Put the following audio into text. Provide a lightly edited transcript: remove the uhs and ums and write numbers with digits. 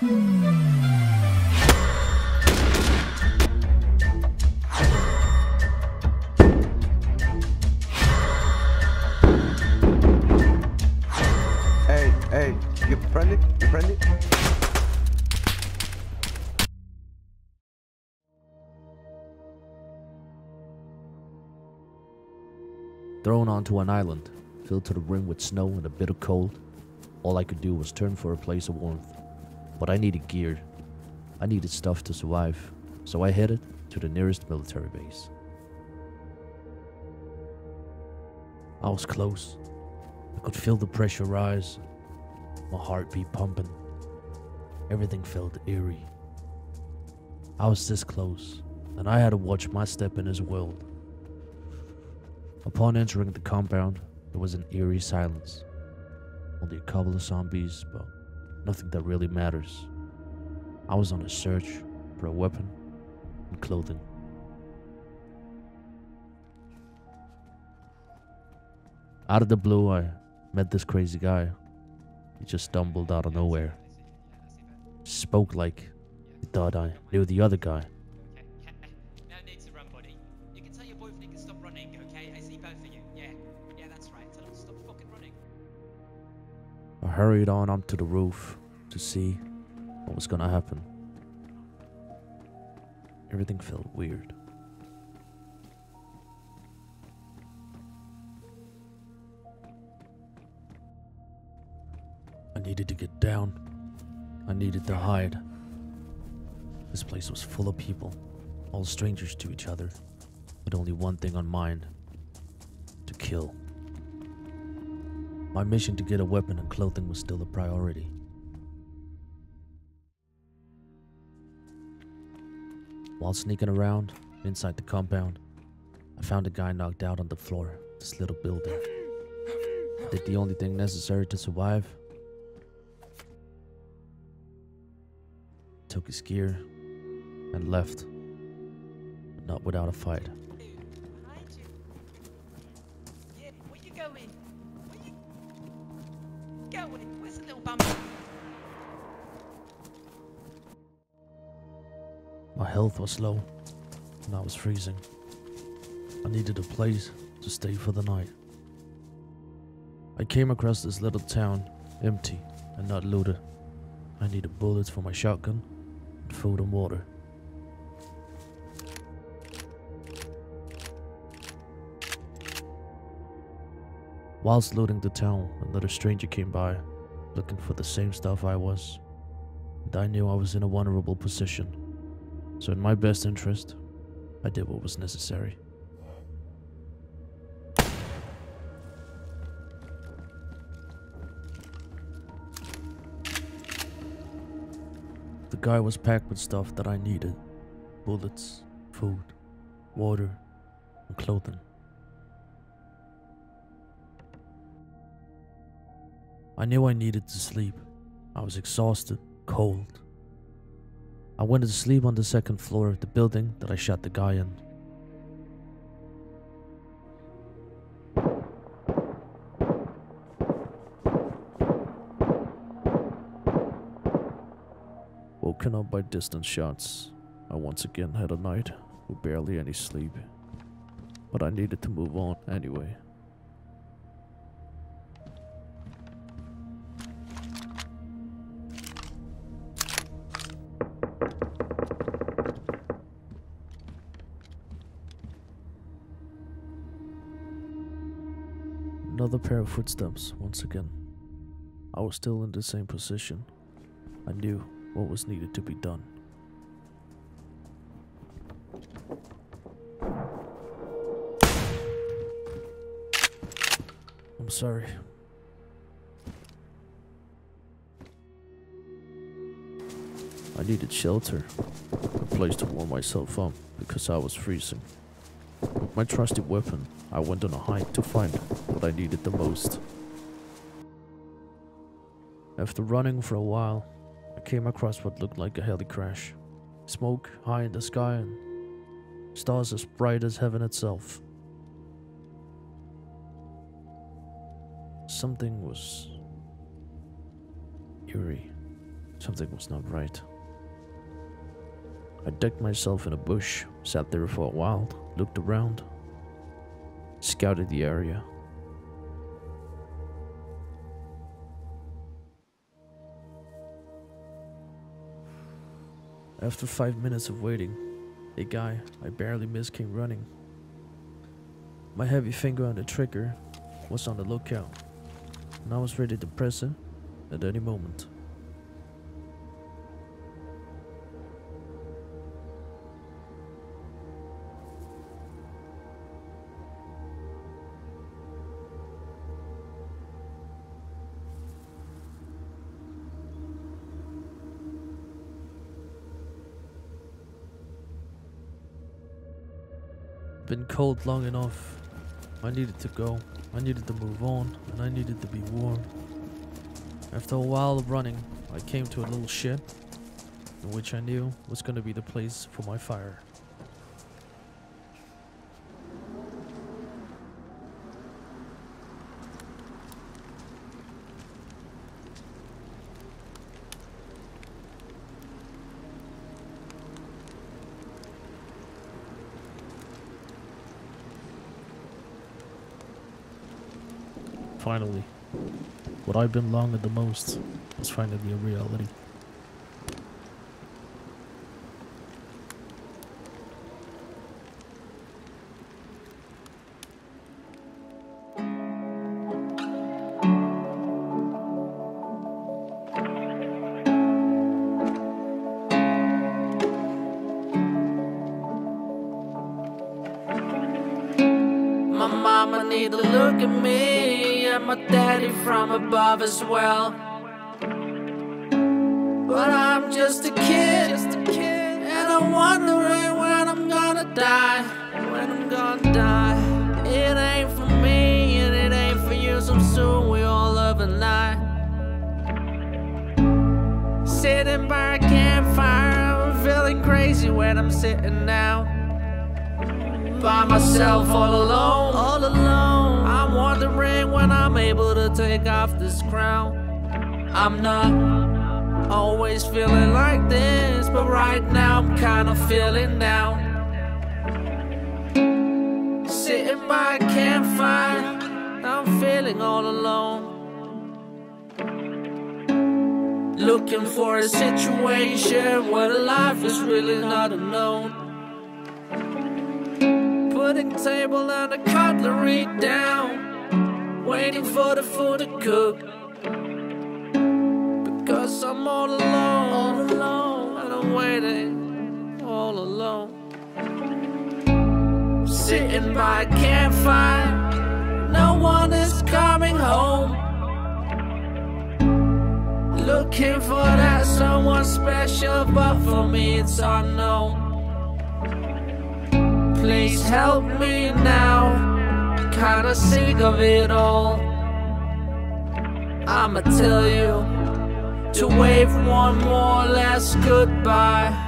Hey, you friendly? Thrown onto an island, filled to the brim with snow and a bitter cold, all I could do was turn for a place of warmth. But I needed gear. I needed stuff to survive, so I headed to the nearest military base. I was close. I could feel the pressure rise. My heartbeat pumping. Everything felt eerie. I was this close, and I had to watch my step in this world. Upon entering the compound, there was an eerie silence. Only a couple of zombies, but nothing that really matters. I was on a search for a weapon and clothing. Out of the blue, I met this crazy guy. He just stumbled out of nowhere. Spoke like he thought I knew the other guy. No need to run, buddy. You can tell your boyfriend to stop running, okay? I see both of you. Yeah, that's right. Tell him to stop fucking running. I hurried on up to the roof to see what was gonna happen. Everything felt weird. I needed to get down. I needed to hide. This place was full of people, all strangers to each other, with only one thing on mind: to kill. My mission to get a weapon and clothing was still a priority. While sneaking around inside the compound, I found a guy knocked out on the floor of this little building. Did the only thing necessary to survive. Took his gear and left, but not without a fight. Yeah, where you going? Where's the little bum? My health was low, and I was freezing. I needed a place to stay for the night. I came across this little town, empty and not looted. I needed bullets for my shotgun, food and water. Whilst looting the town, another stranger came by, looking for the same stuff I was, and I knew I was in a vulnerable position, so in my best interest, I did what was necessary. The guy was packed with stuff that I needed: bullets, food, water, and clothing. I knew I needed to sleep. I was exhausted, cold. I went to sleep on the second floor of the building that I shot the guy in. Woken up by distant shots, I once again had a night with barely any sleep, but I needed to move on anyway. Another pair of footsteps once again. I was still in the same position. I knew what was needed to be done. I'm sorry. I needed shelter, a place to warm myself up because I was freezing. With my trusty weapon, I went on a hike to find what I needed the most. After running for a while, I came across what looked like a heli crash. Smoke high in the sky and stars as bright as heaven itself. Something was eerie. Something was not right. I dug myself in a bush, sat there for a while, looked around, scouted the area. After 5 minutes of waiting, a guy I barely missed came running. My heavy finger on the trigger was on the lookout, and I was ready to press him at any moment. Been cold long enough. I needed to go, I needed to move on, and I needed to be warm. After a while of running, I came to a little shed, which I knew was going to be the place for my fire. Finally, what I've been longing the most was finally a reality. My mama need to look at me, my daddy from above as well. But I'm just a kid, and I'm wondering when I'm gonna die, It ain't for me, and it ain't for you, so soon we all love and lie. Sitting by a campfire, I'm feeling crazy when I'm sitting now. By myself, all alone, I'm wondering when I'm able to take off this crown. I'm not always feeling like this, but right now I'm kind of feeling down. Sitting by a campfire, I'm feeling all alone. Looking for a situation where life is really not unknown. Putting table and the cutlery down, waiting for the food to cook, because I'm all alone, and I'm waiting, all alone. Sitting by a campfire, no one is coming home. Looking for that someone special, but for me it's unknown. Please help me now, I'm kinda sick of it all. I'ma tell you to wave one more last goodbye.